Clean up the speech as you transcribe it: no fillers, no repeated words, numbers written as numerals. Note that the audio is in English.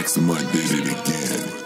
Maxmud did it again.